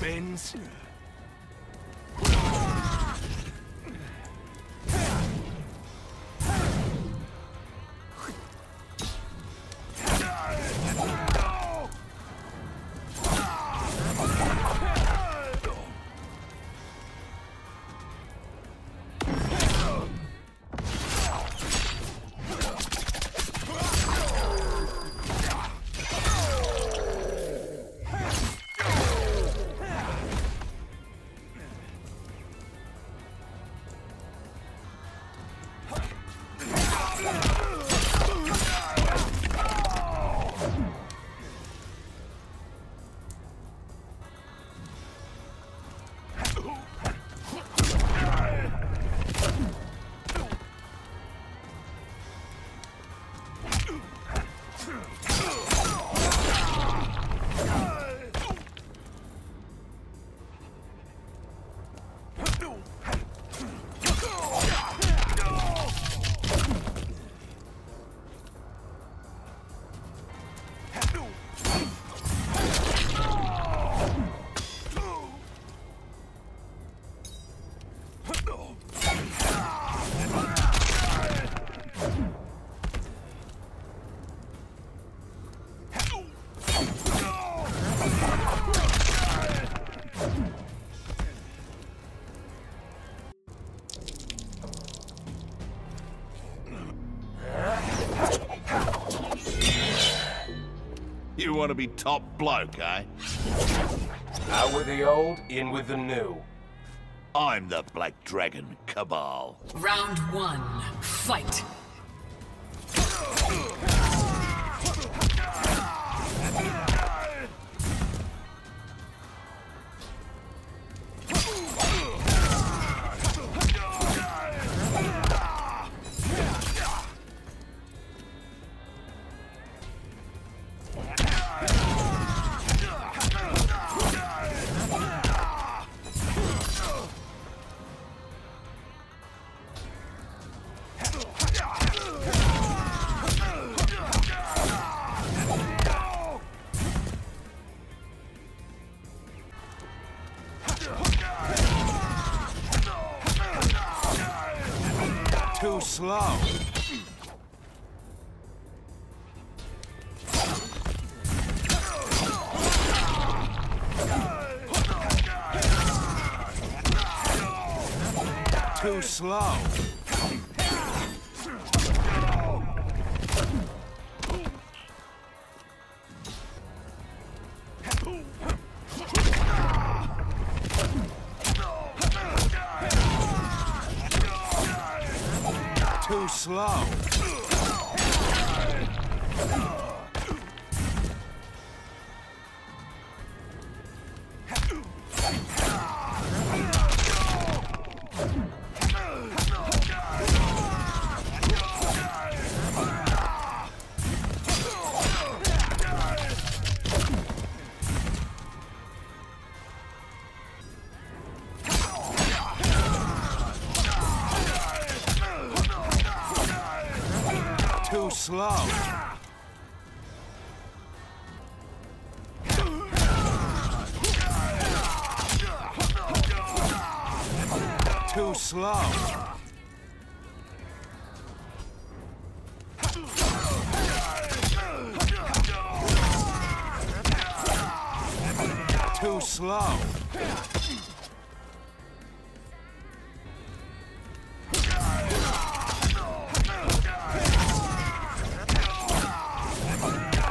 bends. You want to be top bloke, eh? Out with the old, in with the new. I'm the Black Dragon, Kabal. Round one, fight! Too slow. Too slow. Too slow. Too slow.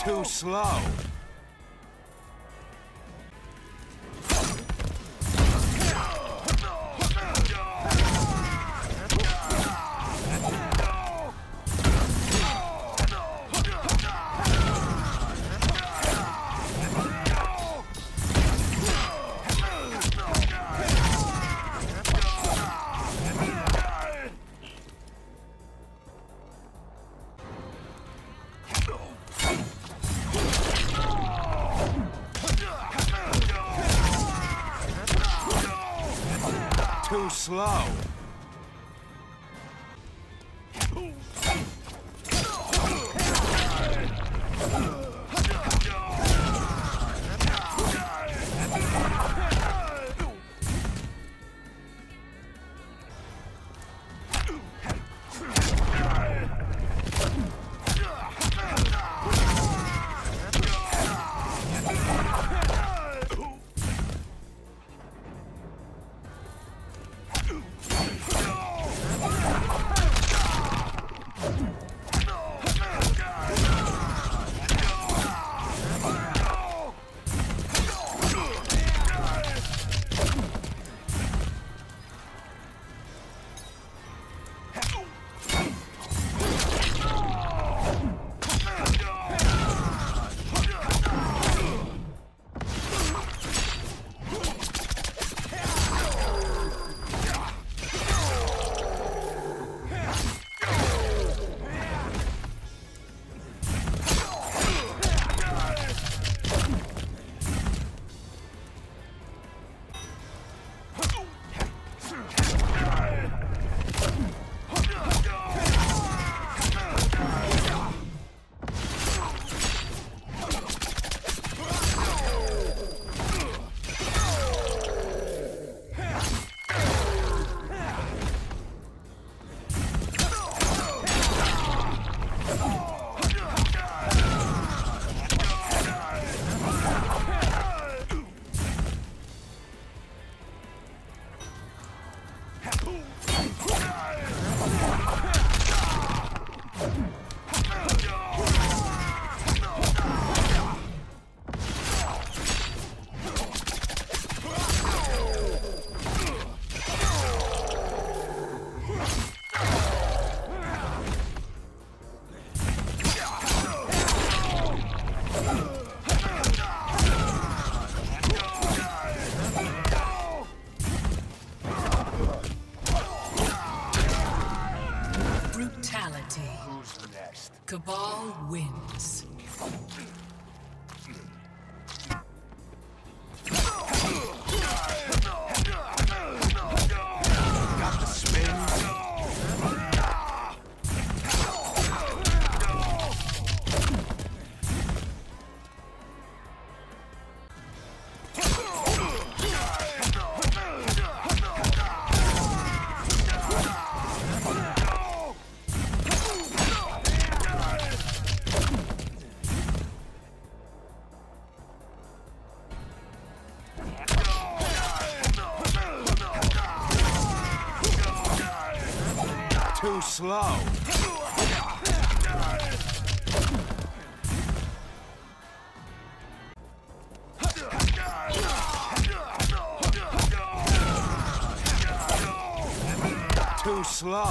Too slow. Too slow. Too slow. Too slow. Fatality. Who's next? Kabal wins. Too slow. Too slow. Too slow. Too slow. Too slow.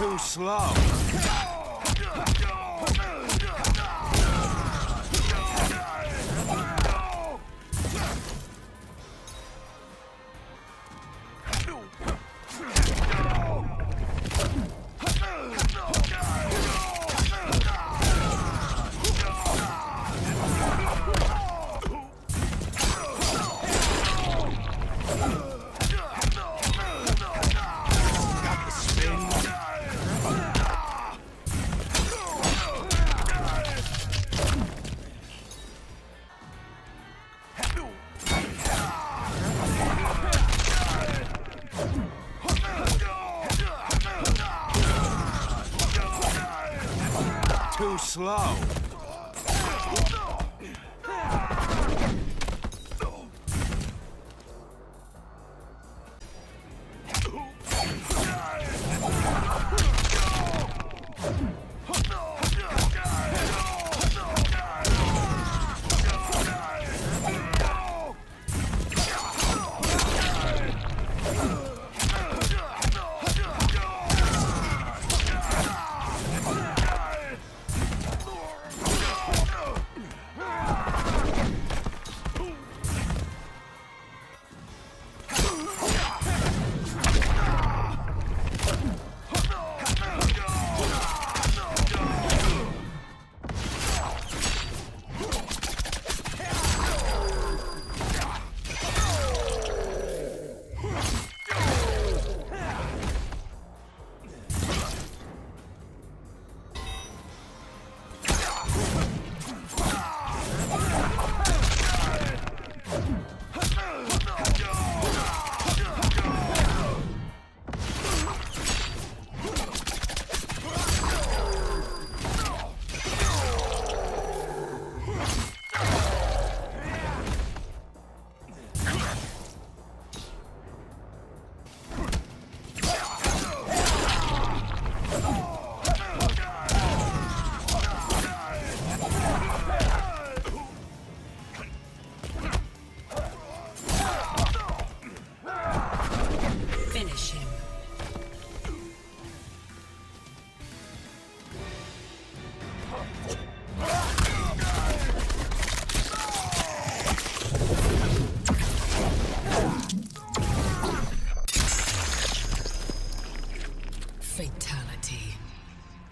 Too slow.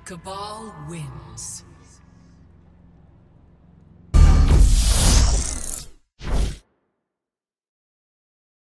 Kabal wins.